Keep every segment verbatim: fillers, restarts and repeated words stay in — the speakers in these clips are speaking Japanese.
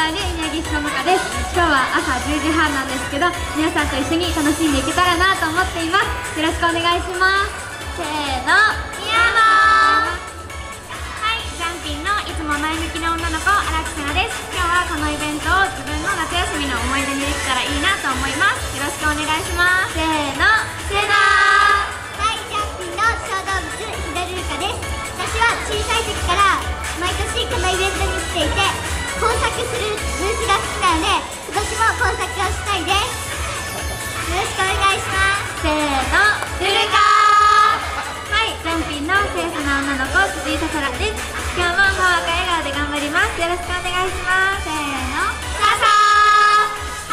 川に宮城ひこもかです。今日は朝じゅうじはんなんですけど、皆さんと一緒に楽しんでいけたらなと思っています。よろしくお願いします。せーの、ミヤモー。はい、ジャンピンのいつも前向きな女の子、荒木瀬奈です。今日はこのイベントを自分の夏休みの思い出にできたらいいなと思います。よろしくお願いします。せーの、せーの。はい、ジャンピンの小動物、ひどるるかです。私は小さい時から毎年このイベントに来ていて、工作するブースが好きなので、今年も工作をしたいです。よろしくお願いします。せーの、ルルカー。はい、ジャンピンの清楚な女の子、辻井ささらです。今日も顔赤笑顔で頑張ります。よろしくお願いします。せーの、さ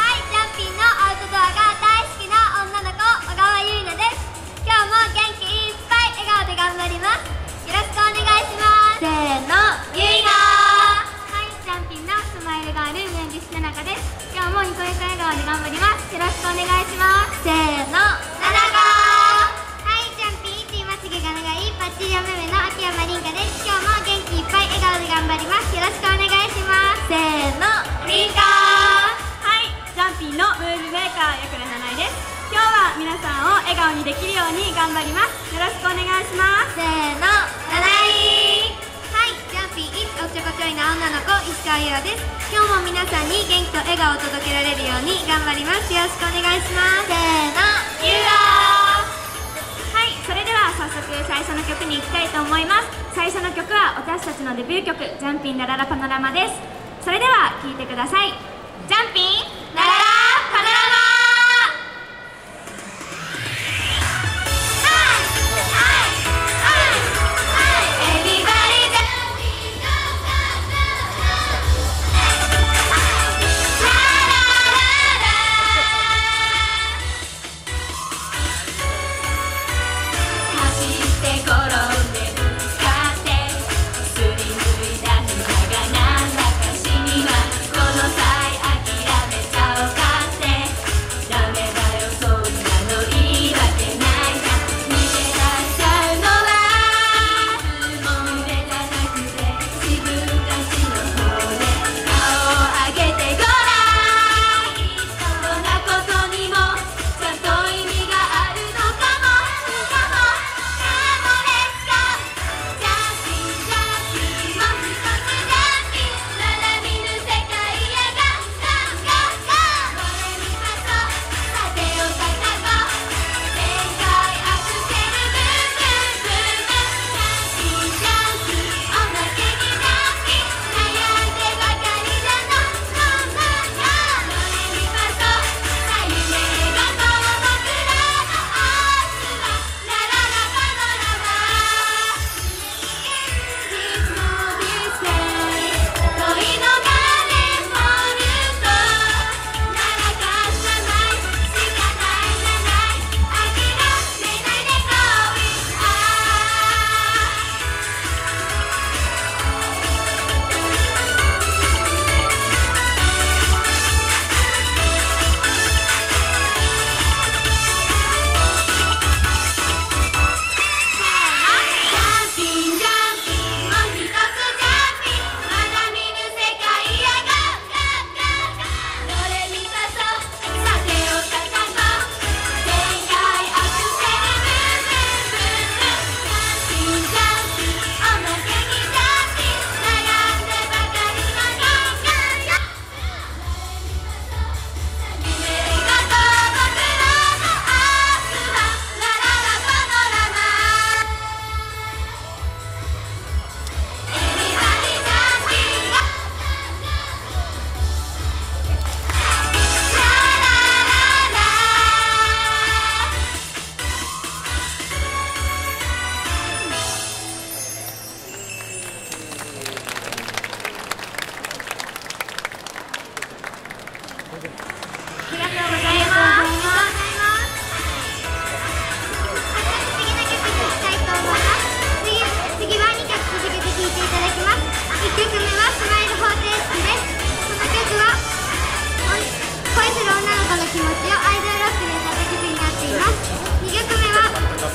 さー。はい、ジャンピンのアウトドアが大好きな女の子、小川優奈です。今日も元気いっぱい笑顔で頑張ります。よろしくお願いします。せーの、ゆいがー。はい、ジャンピンのスマイルガール、宮城ななかです。今日もニコニコ笑顔で頑張ります。よろしくお願いします。せーの、なながー。はい、ジャンピン、いちいまつげが長いパッチリおめめの秋山凛香です。今日も元気いっぱい笑顔で頑張ります。よろしくお願いします。せーの、りんかー。はい、ジャンピンのムーブメーカー、役のなないです。今日は皆さんを笑顔にできるように頑張ります。よろしくお願いします。せーの、なない。おっちょこちょいな女の子、石川優です。今日も皆さんに元気と笑顔を届けられるように頑張ります。よろしくお願いします。せーの、優だー。はい、それでは早速最初の曲に行きたいと思います。最初の曲は私たちのデビュー曲、ジャンピンラララパノラマです。それでは聴いてください。ジャンピンラララパノラマ。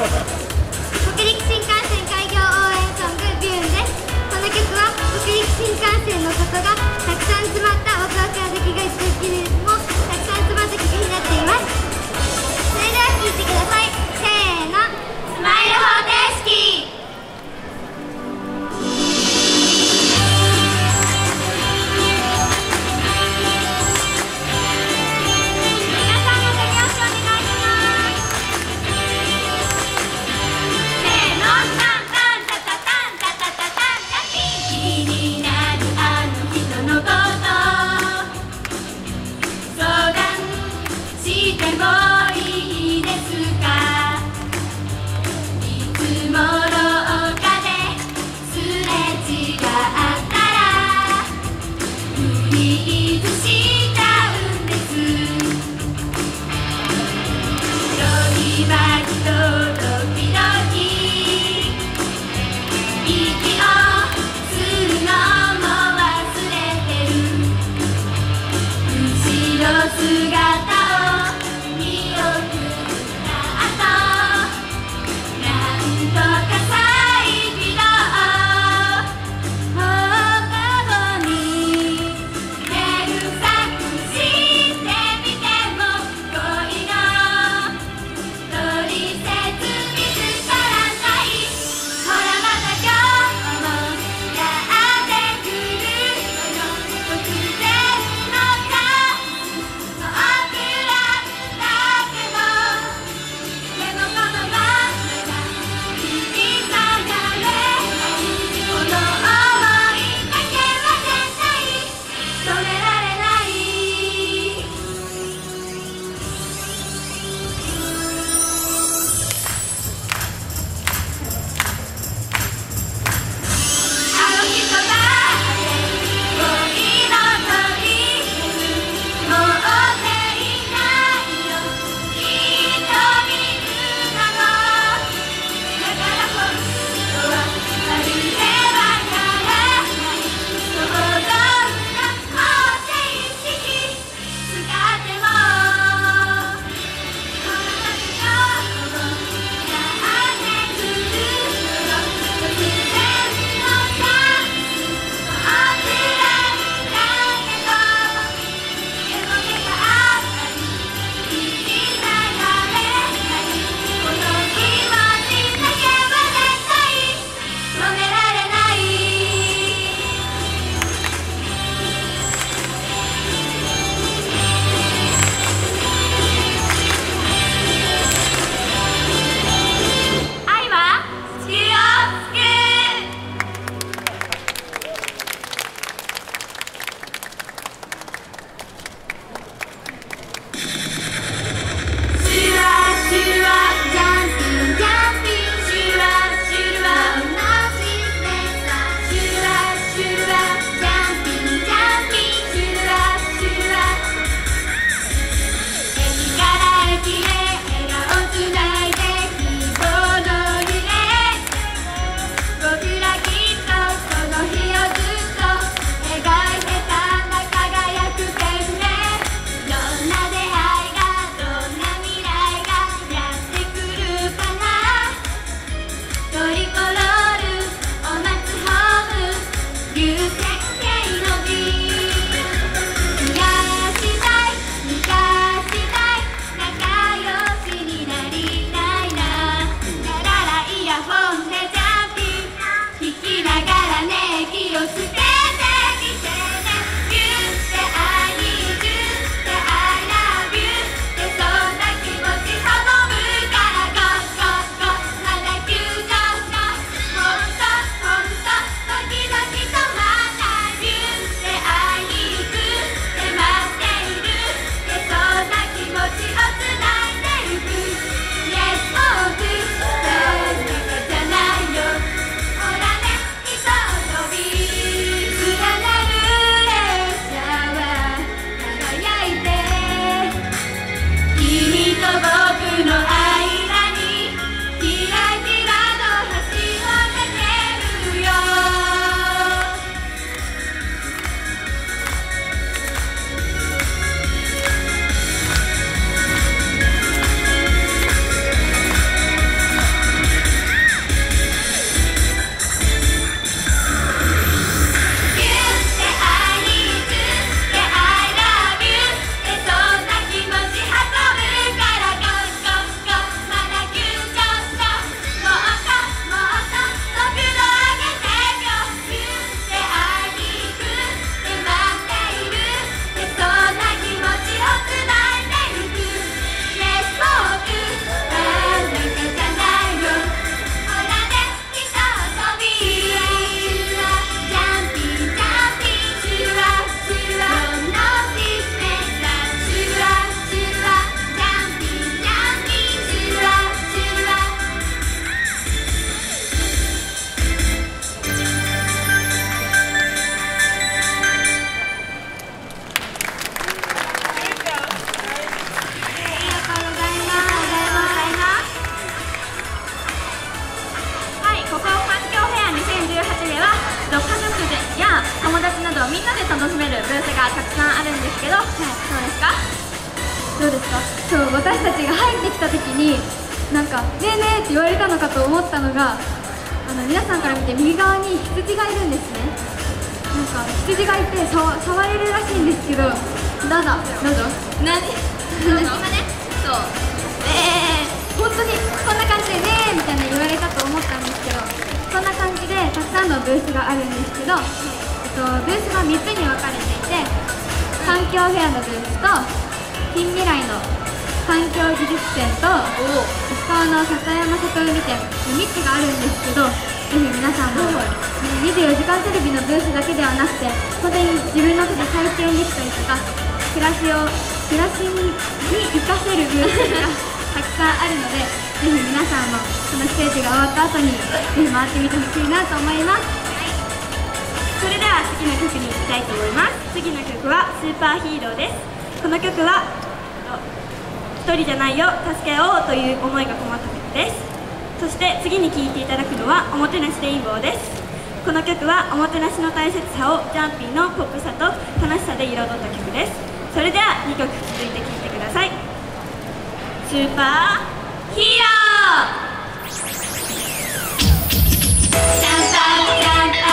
北陸新幹線のことがたくさん詰まったけど、はい、どうですか？そう、私たちが入ってきた時になんか「ねえねえ」って言われたのかと思ったのが、あの皆さんから見て右側に羊がいるんですね。なんか羊がいて触れるらしいんですけど、どうぞどうぞ何どうぞそうえー、本当にこんな感じでねーみたいな言われたと思ったんですけど、そんな感じでたくさんのブースがあるんですけど、ブースがみっつに分かれていて、環境フェアのブースと近未来の環境技術展と石川の里山里海展のみっつがあるんですけど、ぜひ皆さんもにじゅうよじかんテレビのブースだけではなくて、本当に自分の手で体験できたりとか、暮らしを暮らしに生かせるブースがたくさんあるので、ぜひ皆さんもこのステージが終わった後にぜひ回ってみてほしいなと思います。それでは次の曲に行きたいと思います。次の曲はスーパーヒーローです。この曲は一人じゃないよ、助けようという思いがこもった曲です。そして次に聴いていただくのはおもてなしレインボーです。この曲はおもてなしの大切さをジャンピーのポップさと楽しさで彩った曲です。それではにきょく続いて聴いてください。スーパーヒーロー「何でなんでなんでなんで」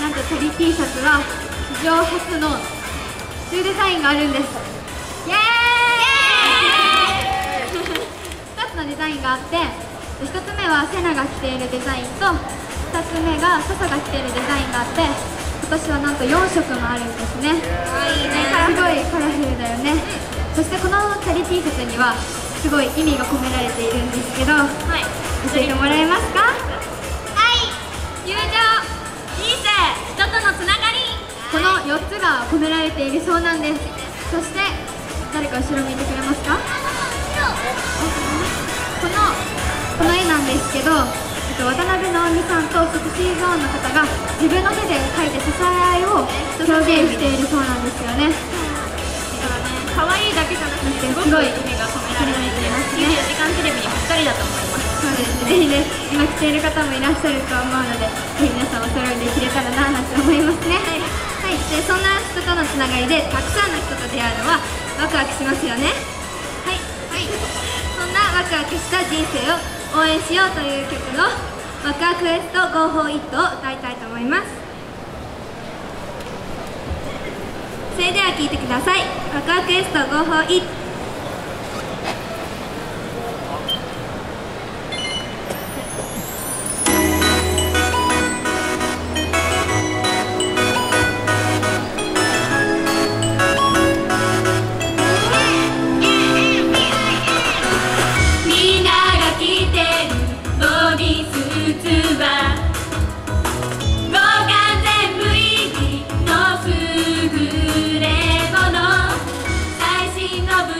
なんと鳥 T シャツは史上初のシューデザインがあるんです。イエーイ！ふたつのデザインがあって、ひとつめはセナが着ているデザインと、ふたつめが笹が着ているデザインがあって、今年はなんとよんしょくもあるんですね。すごいカラフルだよね。そしてこのチャリ T シャツにはすごい意味が込められているんですけど、はい、教えてもらえますか？はい、友情、人生、人とのつながり、このよっつが込められているそうなんです。そして誰か後ろ見てくれますか？この、この絵なんですけど、渡辺直美さんとセクシーゾーンの方が自分の手で描いて支え合いを表現しているそうなんですよね。可愛いだけじゃなくて、すごい夢が込められていますね。にじゅうよじかんテレビにぴったりだと思います。そうですね、ぜひ今着ている方もいらっしゃると思うので、ぜひ皆さんお揃いで着れたらなぁなんて思いますね。はい、はい、でそんな人とのつながりでたくさんの人と出会うのはワクワクしますよね。はい、はい、そんなワクワクした人生を応援しようという曲の「ワクワクエスト ゴーフォーイット」を歌いたいと思います。それでは聴いてください。ワクワクエスト ゴーフォーイット。みんなが着てるボディスーツはI'm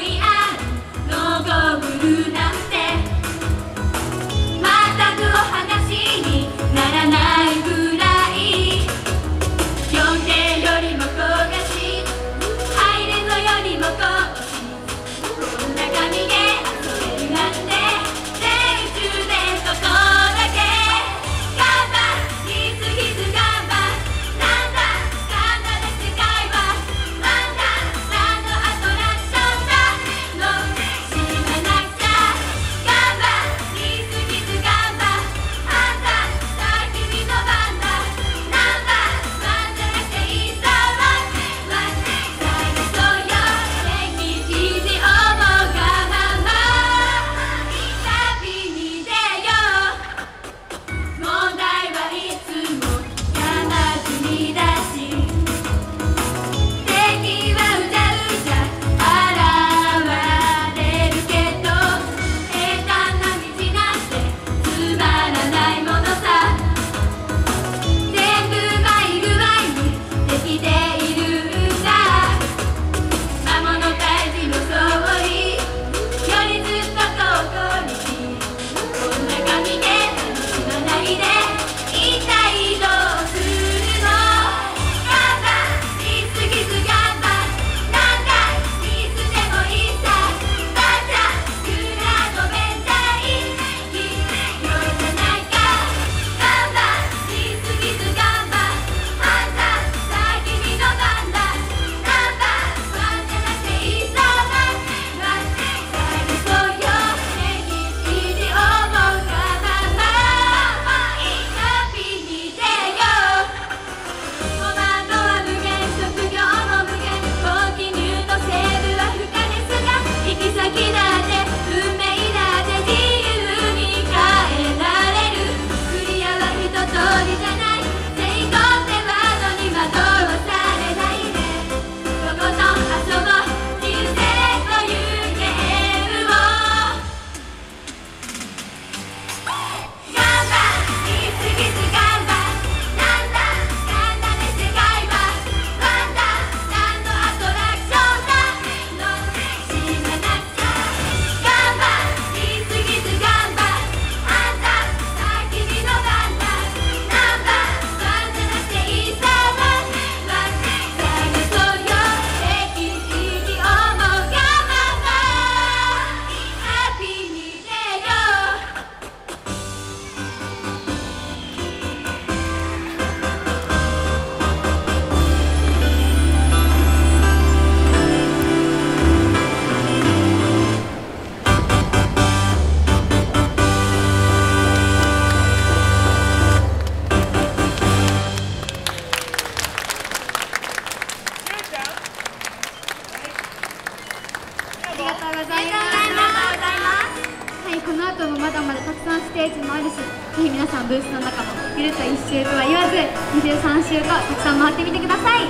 ブースの中もゆるっと一周とは言わずにじゅうさん周とたくさん回ってみてください。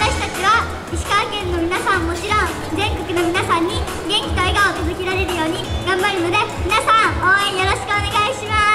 私たちは石川県の皆さんもちろん全国の皆さんに元気と笑顔を届けられるように頑張るので、皆さん応援よろしくお願いします。